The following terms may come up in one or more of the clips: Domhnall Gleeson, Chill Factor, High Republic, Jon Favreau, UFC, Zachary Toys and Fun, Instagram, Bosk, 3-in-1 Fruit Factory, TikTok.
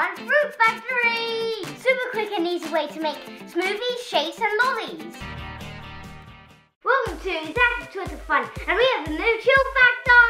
3-in-1 Fruit Factory! Super quick and easy way to make smoothies, shakes and lollies. Welcome to Zachary Toys and Fun, and we have the new Chill Factor!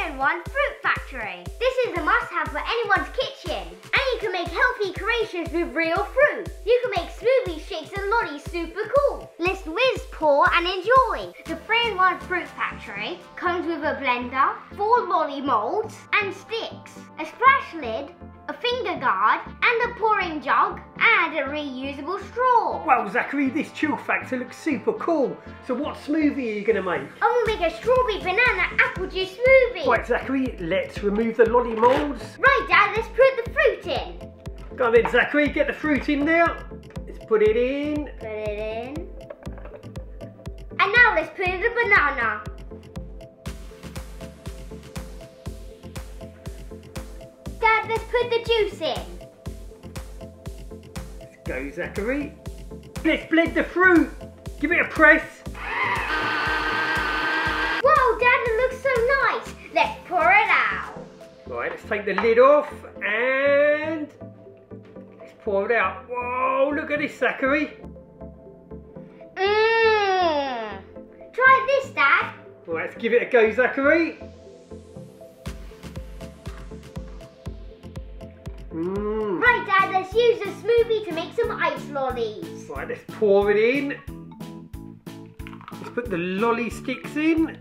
3-in-1 Fruit Factory. This is a must-have for anyone's kitchen. And you can make healthy creations with real fruit. You can make smoothies, shakes and lollies super cool. Let's whiz, pour and enjoy. The 3-in-1 Fruit Factory comes with a blender, 4 lolly molds and sticks, a splash lid, a finger guard and a pouring jug and a reusable straw. Wow Zachary, this Chill Factor looks super cool. So what smoothie are you going to make? I'm going to make a strawberry banana apple juice smoothie. Right Zachary, let's remove the lolly molds. Right Dad, let's put the fruit in. Go on then Zachary, get the fruit in now. Let's put it in. Put it in. And now let's put in the banana. Dad, let's put the juice in. Let's go, Zachary. Let's blend the fruit. Give it a press. Whoa, Dad, it looks so nice. Let's pour it out. Right, let's take the lid off and let's pour it out. Whoa, look at this, Zachary. Try this, Dad. Well, let's give it a go, Zachary. Right, Dad, let's use the smoothie to make some ice lollies. Right, let's pour it in. Let's put the lolly sticks in,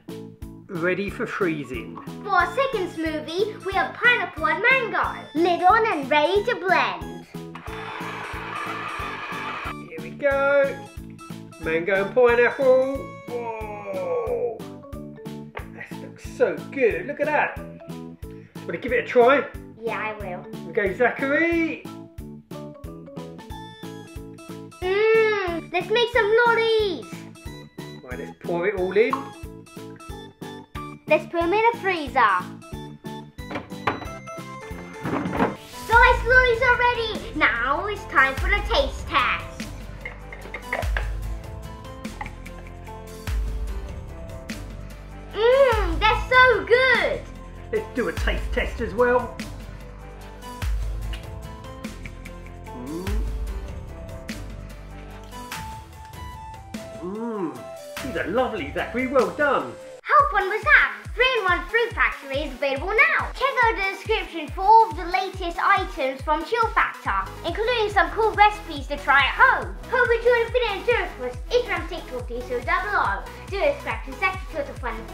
ready for freezing. For our second smoothie, we have pineapple and mango. Lid on and ready to blend. Here we go. Mango and pineapple. Whoa! That looks so good. Look at that. Want to give it a try? Yeah, I will. Here we go, Zachary. Let's make some lollies. Right, let's pour it all in. Let's put them in the freezer. The ice lollies are ready. Now it's time for the taste test. Good. Let's do a taste test as well. These are lovely, Zachary. Well done. How fun was that? 3-in-1 Fruit Factory is available now. Check out the description for all of the latest items from Chill Factor, including some cool recipes to try at home. Hope you enjoyed the video and share it with us. Instagram, TikTok, so down below. Do subscribe to Zachary Toys and Fun in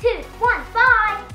3, 2, 1, bye!